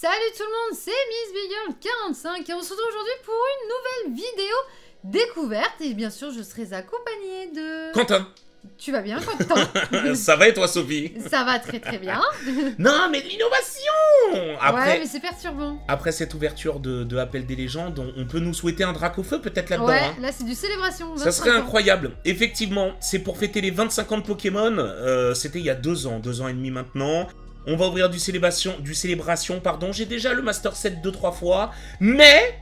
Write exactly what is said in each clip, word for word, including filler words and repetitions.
Salut tout le monde, c'est MsBgirl quarante-cinq et on se retrouve aujourd'hui pour une nouvelle vidéo découverte. Et bien sûr, je serai accompagnée de... Quentin. Tu vas bien, Quentin? Ça va et toi, Sophie? Ça va très très bien. Non, mais l'innovation après... Ouais, mais c'est perturbant. Après cette ouverture de, de Appel des Légendes, on, on peut nous souhaiter un Dracaufeu peut-être là-dedans. Ouais, hein. Là c'est du célébration. Ça serait incroyable. Effectivement, c'est pour fêter les vingt-cinq ans de Pokémon. Euh, C'était il y a deux ans, deux ans et demi maintenant. On va ouvrir du célébration, du célébration, pardon. J'ai déjà le Master Set deux trois fois, mais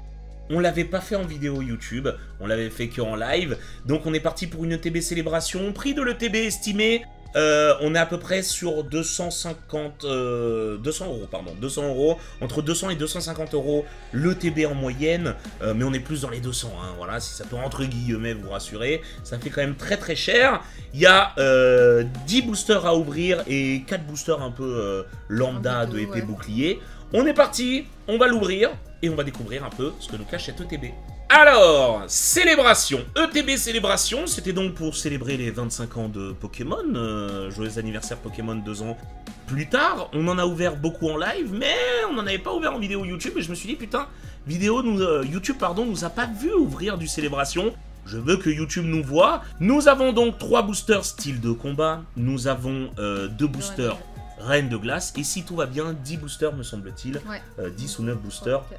on l'avait pas fait en vidéo YouTube, on l'avait fait que en live. Donc on est parti pour une E T B célébration. Prix de l'E T B estimé, euh, on est à peu près sur deux cent cinquante, euh, deux cents euros, pardon, deux cents euros, entre deux cents et deux cent cinquante euros l'E T B en moyenne. Euh, mais on est plus dans les deux cents, hein, voilà, si ça peut entre guillemets vous rassurer. Ça fait quand même très très cher. Il y a euh, dix boosters à ouvrir et quatre boosters un peu euh, lambda un peu de épée ouais. Bouclier. On est parti, on va l'ouvrir et on va découvrir un peu ce que nous cache cette E T B. Alors, célébration, E T B célébration, c'était donc pour célébrer les vingt-cinq ans de Pokémon. Euh, joyeux anniversaire Pokémon deux ans plus tard. On en a ouvert beaucoup en live, mais on n'en avait pas ouvert en vidéo YouTube. Et je me suis dit, putain, vidéo nous, euh, YouTube pardon, nous a pas vu ouvrir du célébration. Je veux que YouTube nous voit. Nous avons donc trois boosters style de combat. Nous avons euh, deux boosters... Reine de glace, et si tout va bien, dix boosters me semble-t-il, ouais. euh, dix ou neuf boosters, okay.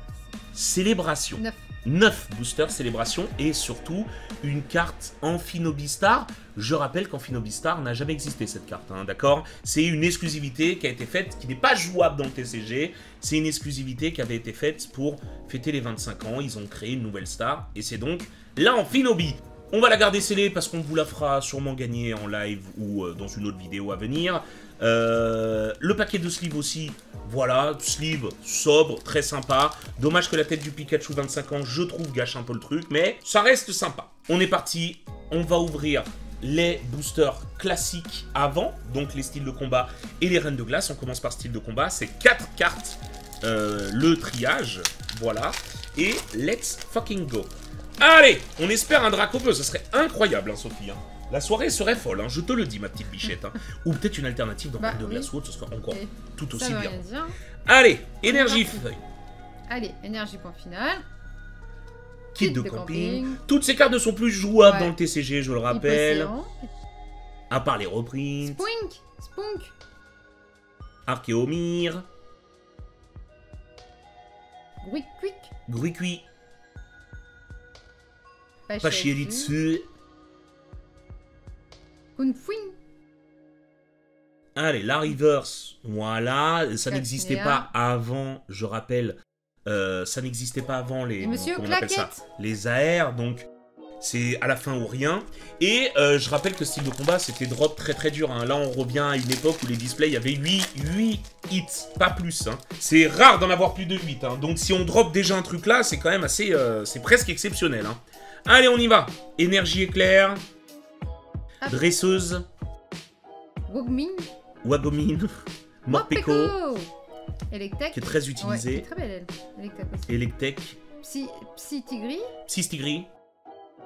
Célébration. neuf boosters célébration, et surtout une carte Amphinobi Star. Je rappelle qu'Amphinobi Star n'a jamais existé cette carte, hein, d'accord? C'est une exclusivité qui a été faite, qui n'est pas jouable dans le T C G, c'est une exclusivité qui avait été faite pour fêter les vingt-cinq ans, ils ont créé une nouvelle star, et c'est donc la Amphinobi. On va la garder scellée parce qu'on vous la fera sûrement gagner en live ou dans une autre vidéo à venir. Euh, le paquet de sleeves aussi, voilà, sleeve sobre, très sympa. Dommage que la tête du Pikachu vingt-cinq ans, je trouve, gâche un peu le truc, mais ça reste sympa. On est parti, on va ouvrir les boosters classiques avant, donc les styles de combat et les reines de glace. On commence par style de combat, c'est quatre cartes, euh, le triage, voilà, et let's fucking go. Allez, on espère un Dracaufeu, ce serait incroyable, hein, Sophie. Hein. La soirée serait folle, hein, je te le dis, ma petite bichette. Hein. Ou peut-être une alternative dans bah, de oui. glace ou autre, ce serait encore okay. tout aussi bien. Dire. Allez, énergie feuille. Allez, énergie point final. Kit de, de camping. camping. Toutes ces cartes ne sont plus jouables ouais. dans le T C G, je le rappelle. À part les reprints. Spoink, Spoink. Archéomir. Grouikuik. Grouikuik. Pachielitsu. Kunfouin. Allez, la reverse. Voilà, ça n'existait pas avant, je rappelle. Euh, ça n'existait pas avant les. Monsieur comment on appelle ça, les A R, donc c'est à la fin ou rien. Et euh, je rappelle que style de combat, c'était drop très très dur. Hein. Là, on revient à une époque où les displays, il y avait huit hits, pas plus. Hein. C'est rare d'en avoir plus de huit. Hein. Donc si on drop déjà un truc là, c'est quand même assez. Euh, c'est presque exceptionnel. Hein. Allez, on y va. Énergie éclair. Ah. Dresseuse. Wogmin. Wagomine. Morpheo. Electek. Qui est très utilisée. Ouais, est très belle, elle. Electek aussi. Electek. Psy, Psy Tigris. Psy Tigris.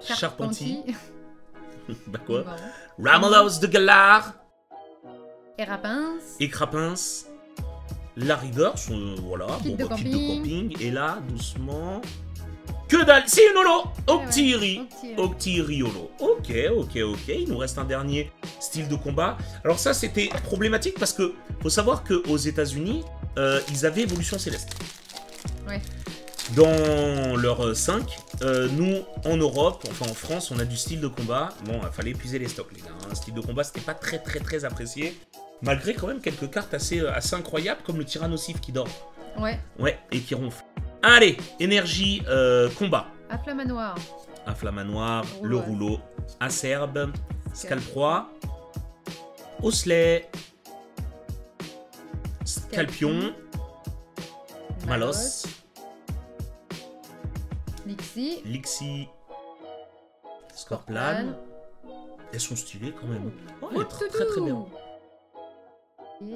Charpenti. Bah quoi bon. Ramelhouse de Galard. Écrapins. Écrapins. La reverse, euh, voilà. Kit bon, de, bon, camping. de camping. Et là, doucement... Que dalle, c'est une holo, Octiri, Octiri holo. Ok, ok, ok, il nous reste un dernier style de combat. Alors ça, c'était problématique parce que faut savoir qu'aux États-Unis euh, ils avaient évolution céleste. Ouais. Dans leur cinq, euh, nous, en Europe, enfin en France, on a du style de combat. Bon, il fallait épuiser les stocks, les gars. Un style de combat, c'était pas très, très, très apprécié. Malgré quand même quelques cartes assez, assez incroyables, comme le Tyrannocide qui dort. Ouais. Ouais, et qui ronfle. Allez, énergie, euh, combat. Aflamanoir. Aflamanoir, oh, le ouais. rouleau. Acerbe, Scalproie. Osselet. Scalpion. Malos. Lixi. Lixi. Scorplan. Elles sont stylées quand même. Oh, oh, elle est très, très très bien.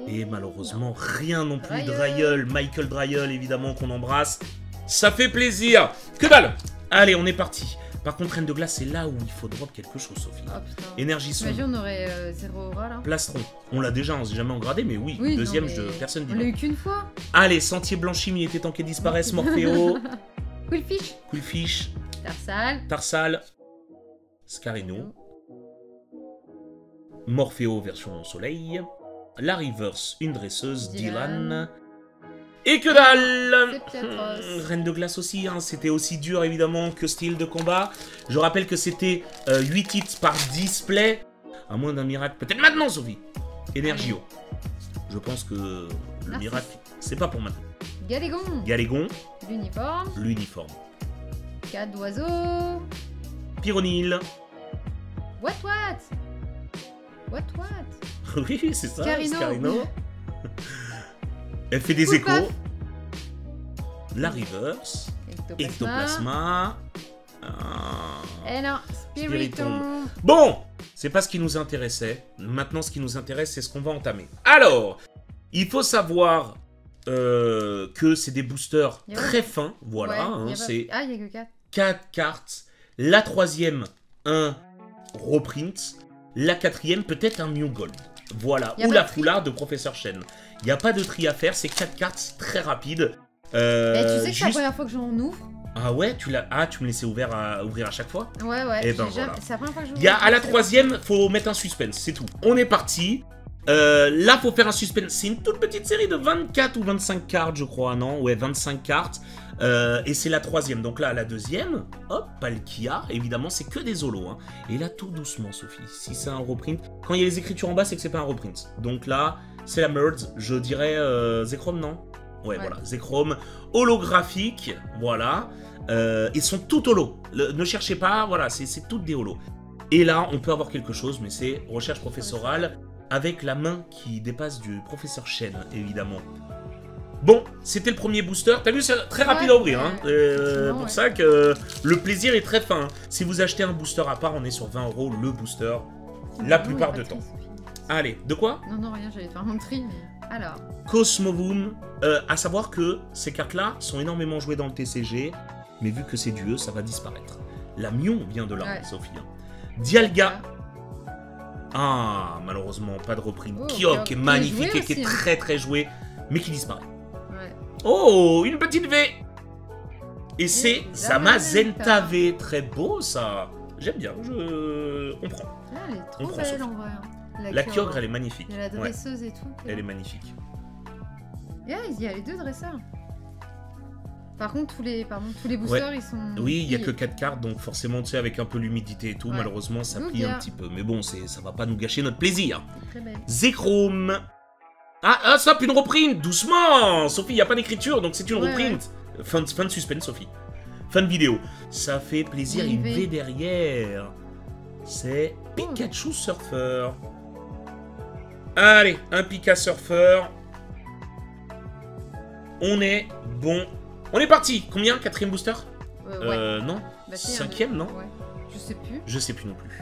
Et malheureusement, rien non plus. Dracaufeu, Michael Dracaufeu, évidemment, qu'on embrasse. Ça fait plaisir. Que dalle. Allez, on est parti Par contre, Reine de Glace, c'est là où il faut drop quelque chose, Sophie. Ah, énergie sombre. Imagine, on aurait euh, zéro aura là. Plastron. On l'a déjà, on s'est jamais engradé, mais oui. oui deuxième, non, mais... Je... personne ne dit. On l'a eu qu'une fois. Allez, Sentier Blanchi, il était temps qu'il disparaisse. Morpheo. Quillfish. Quillfish. Tarsal. Tarsal. Scarino. Morpheo version soleil. La reverse, une dresseuse. Dylan. Dylan. Et que dalle! Reine de glace aussi, hein. C'était aussi dur évidemment que style de combat. Je rappelle que c'était euh, huit hits par display. À moins d'un miracle. Peut-être maintenant, Sophie! Energio. Je pense que le Narcisse. Miracle, c'est pas pour maintenant. Galégon. Galégon. L'uniforme. L'uniforme. Quatre d'oiseaux. Pyronil. What what? What what? Oui, c'est ça, Scarino. Scarino. Elle fait des échos. Paf. La reverse. Ectoplasma. Ectoplasma. Ah. Et non, Spiritomb. Bon, c'est pas ce qui nous intéressait. Maintenant, ce qui nous intéresse, c'est ce qu'on va entamer. Alors, il faut savoir euh, que c'est des boosters très fins. Voilà, ouais, hein, c'est ah, quatre cartes. La troisième, un reprint. La quatrième, peut-être un New Gold. Voilà, ou la foulard de Professeur Chen. Il n'y a pas de tri à faire, c'est quatre cartes très rapides. Euh, Mais tu sais que juste... c'est la première fois que j'en ouvre. Ah ouais, tu l'as. Ah, tu me laissais ouvert à ouvrir à chaque fois. Ouais ouais. Et ben voilà. C'est la première fois que j'ouvre. Il y a à la troisième, faut mettre un suspense, c'est tout. On est parti. Euh, là, faut faire un suspense. C'est une toute petite série de vingt-quatre ou vingt-cinq cartes, je crois, non? Ouais, vingt-cinq cartes. Euh, et c'est la troisième. Donc là, la deuxième, hop, Palkia. Évidemment, c'est que des holos. Hein. Et là, tout doucement, Sophie, si c'est un reprint. Quand il y a les écritures en bas, c'est que c'est pas un reprint. Donc là, c'est la merge. Je dirais euh, Zekrom, non? Ouais, ouais, voilà. Zekrom holographique. Voilà. Euh, ils sont tout holos. Le, ne cherchez pas. Voilà, c'est toutes des holos. Et là, on peut avoir quelque chose, mais c'est recherche professorale avec la main qui dépasse du professeur Chen, évidemment. Bon, c'était le premier booster. T'as vu, c'est très rapide ouais, à ouvrir. Hein. Euh, pour ouais. ça que euh, le plaisir est très fin. Si vous achetez un booster à part, on est sur vingt euros le booster la plupart du temps. Allez, de quoi? Non, non, rien, j'allais faire mon tri. Mais... Alors. Cosmovoom. Euh, à savoir que ces cartes-là sont énormément jouées dans le T C G, mais vu que c'est du E, ça va disparaître. La Mion vient de là, ouais. Sophie. Dialga. Ah, malheureusement, pas de reprise. Oh, Kyogre qui est magnifique et qui est très très joué, mais qui disparaît. Oh, une petite V. Et c'est Zamazenta V. Très beau, ça. J'aime bien. Je... On prend. Ah, elle est trop belle, en vrai. La, la Kyogre, elle est magnifique. Il y a la dresseuse ouais. et tout. Elle est magnifique. Et là, il y a les deux dresseurs. Par contre, tous les, pardon, tous les boosters, ouais. ils sont... Oui, il n'y a que quatre cartes, donc forcément, tu sais, avec un peu l'humidité et tout, ouais. malheureusement, ça plie un petit peu. Mais bon, ça ne va pas nous gâcher notre plaisir. Très belle. Zekrom. Ah, ah, stop, une reprint. Doucement, Sophie, il n'y a pas d'écriture, donc c'est une ouais, reprint. Ouais. Fin, de, fin de suspense, Sophie. Fin de vidéo. Ça fait plaisir, il va derrière. C'est Pikachu oh. Surfer. Allez, un Pika Surfer. On est bon. On est parti. Combien? Quatrième booster euh, euh, ouais. Non bah, Cinquième, un... non ouais. Je sais plus. Je sais plus non plus.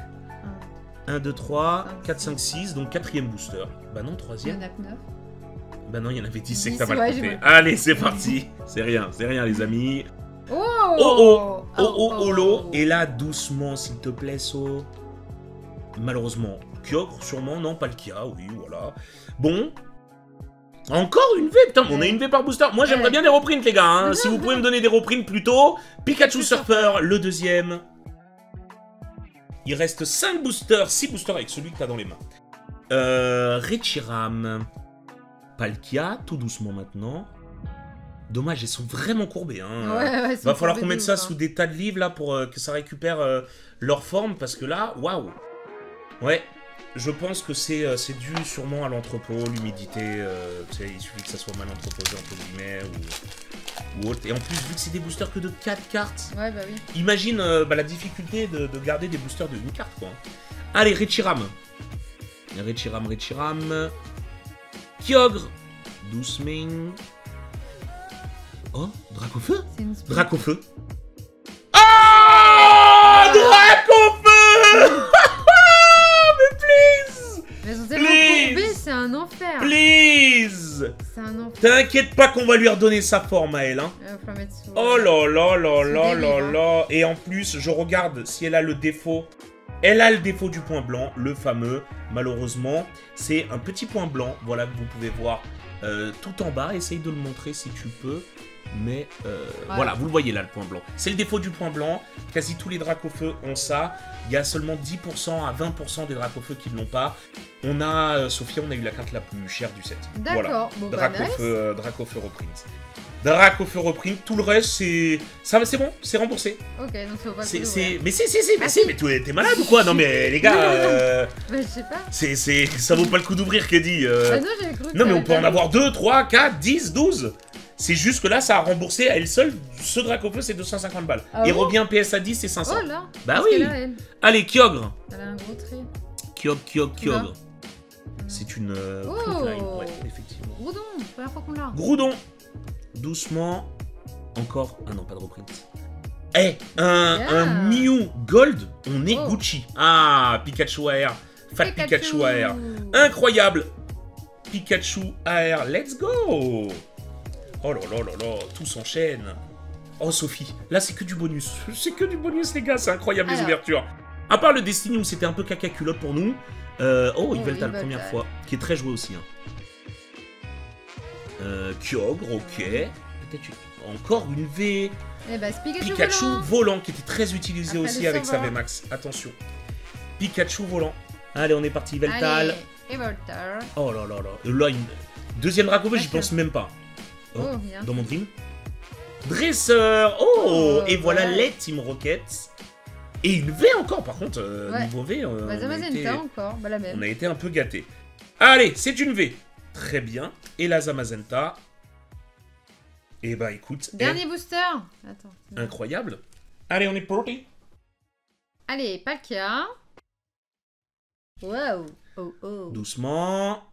un, deux, trois, quatre, cinq, six, donc quatrième booster. Bah non, troisième. Il y en a que neuf. Bah non, il y en avait dix, c'est que t'as mal compté. Allez, c'est parti. C'est rien, c'est rien, les amis. Oh oh oh oh oh oh oh. Et là, doucement, s'il te plaît, So. Malheureusement, Kyogre, sûrement, non, Palkia, oui, voilà. Bon. Encore une V, putain, on a une V par booster. Moi, j'aimerais bien des reprints, les gars. Si vous pouvez me donner des reprints plutôt. Pikachu Surfer, le deuxième. Il reste cinq boosters, six boosters avec celui que t'as dans les mains. Euh, Reshiram. Palkia, tout doucement maintenant. Dommage, ils sont vraiment courbés. Hein. Ouais, ouais, va falloir qu'on mette ça sous des tas de livres là pour euh, que ça récupère euh, leur forme parce que là, waouh. Ouais, je pense que c'est euh, dû sûrement à l'entrepôt, l'humidité. Euh, il suffit que ça soit mal entreposé entre guillemets ou... Et en plus, vu que c'est des boosters que de quatre cartes, ouais, bah oui. imagine euh, bah, la difficulté de, de garder des boosters de une carte, quoi. Allez, Reshiram. Reshiram, Reshiram. Kyogre. Doucement. Oh, Dracaufeu. Dracaufeu. Ah, Dracaufeu. Mais please. Mais on tellement courbés, c'est un enfer. Please. C'est un enfer. T'inquiète pas qu'on va lui redonner sa forme à elle. Hein. Oh là là là là là là. Et en plus, je regarde si elle a le défaut. Elle a le défaut du point blanc, le fameux. Malheureusement, c'est un petit point blanc. Voilà, vous pouvez voir euh, tout en bas. Essaye de le montrer si tu peux. Mais euh, ouais. Voilà, vous le voyez là, le point blanc. C'est le défaut du point blanc. Quasi tous les Dracaufeu ont ça. Il y a seulement dix pour cent à vingt pour cent des Dracaufeu qui ne l'ont pas. On a, euh, Sophie, on a eu la carte la plus chère du set. D'accord, voilà. Bon, Dracaufeu, bah, euh, Dracaufeu reprint. Dracaufeu reprint, tout le reste, c'est... C'est bon, c'est remboursé. Ok, donc ça va pas plus, ouais. Mais si, si, si, mais ah, si, mais t'es malade ou quoi? Non mais les gars... Euh... bah, je sais pas. C'est, c'est... Ça vaut pas le coup d'ouvrir, Keddy. Euh... Ah non, j'avais cru que... Non mais on peut en avoir deux, trois, quatre, dix, douze. C'est juste que là, ça a remboursé à elle seule. Ce Dracaufeu, c'est deux cent cinquante balles. Ah, et bon revient P S A dix, c'est cinq cents. Oh là. Bah oui là, elle... Allez, Kyogre. Elle a un gros trait. Kyogre, Kyogre, Kyogre. C'est une... Euh, oh printline. Ouais, effectivement. Groudon, première fois qu'on l'a. Groudon. Doucement. Encore... Ah non, pas de reprint. Eh, hey, un, yeah. un Mew Gold, on est oh. Gucci. Ah, Pikachu A R. Fat Pikachu, Pikachu A R. Incroyable. Pikachu A R, let's go. Oh là là là là, tout s'enchaîne. Oh Sophie, là c'est que du bonus. C'est que du bonus les gars, c'est incroyable. Alors, les ouvertures. À part le Destiny où c'était un peu caca culotte pour nous. Euh, oh, oh Yveltal, la première fois, qui est très joué aussi. Hein. Euh, Kyogre, ok. Peut-être encore une V. Eh bah, Pikachu, Pikachu volant. volant, qui était très utilisé Après aussi avec sa V max. Attention. Pikachu volant. Allez, on est parti Yveltal. Yveltal. Oh là là là. Là une... Deuxième Dracaufeu, j'y pense même pas. Oh, oh, dans mon dream. Dresseur. Oh, oh et voilà ouais. les Team Rockets. Et une V encore, par contre, euh, ouais. niveau V. Euh, bah, on, a été... encore. Bah, la même. On a été un peu gâtés. Allez, c'est une V. Très bien. Et la Zamazenta. Et bah écoute. Dernier elle... booster. Attends. Incroyable. Allez, on est parti. Allez, Palkia. Wow. Oh, oh. Doucement.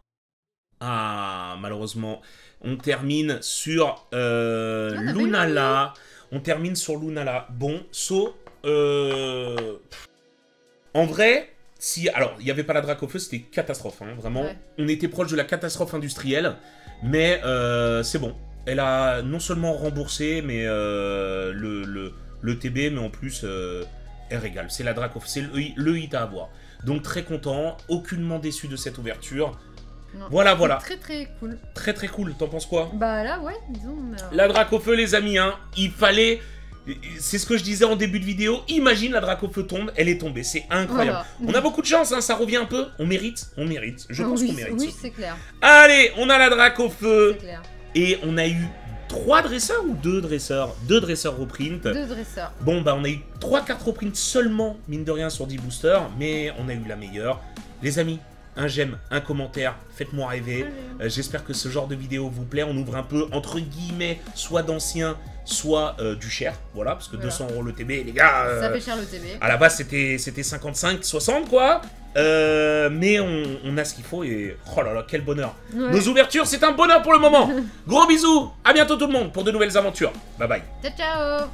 Ah, malheureusement, on termine sur euh, ah, Lunala. On termine sur Lunala. Bon, so, euh... en vrai, si, alors, il n'y avait pas la Dracaufeu, c'était catastrophe, hein, vraiment. Ouais. On était proche de la catastrophe industrielle, mais euh, c'est bon. Elle a non seulement remboursé, mais euh, le, le, le T B, mais en plus, euh, elle régale. C'est la Dracaufeu, c'est le, le hit à avoir. Donc très content, aucunement déçu de cette ouverture. Non, voilà, voilà. Très très cool. Très très cool, t'en penses quoi? Bah là, ouais, disons... Euh... La Dracaufeu, les amis, hein, il fallait... C'est ce que je disais en début de vidéo, imagine la Dracaufeu tombe, elle est tombée, c'est incroyable. Voilà. On a beaucoup de chance, hein, ça revient un peu, on mérite, on mérite, je ah, pense oui, qu'on mérite. Oui, c'est clair. Allez, on a la Dracaufeu. C'est clair. Et on a eu trois dresseurs ou deux dresseurs? Deux dresseurs reprint. Deux dresseurs. Bon, bah on a eu trois cartes reprint seulement, mine de rien, sur dix boosters, mais on a eu la meilleure. Les amis, un j'aime, un commentaire, faites-moi rêver. Euh, J'espère que ce genre de vidéo vous plaît. On ouvre un peu, entre guillemets, soit d'anciens, soit euh, du cher. Voilà, parce que voilà. deux cents euros le T B, les gars... Euh, ça fait cher le T B. À la base, c'était cinquante-cinq, soixante, quoi. Euh, mais on, on a ce qu'il faut et... Oh là là, quel bonheur. Ouais. Nos ouvertures, c'est un bonheur pour le moment. Gros bisous, à bientôt tout le monde pour de nouvelles aventures. Bye bye. Ciao, ciao.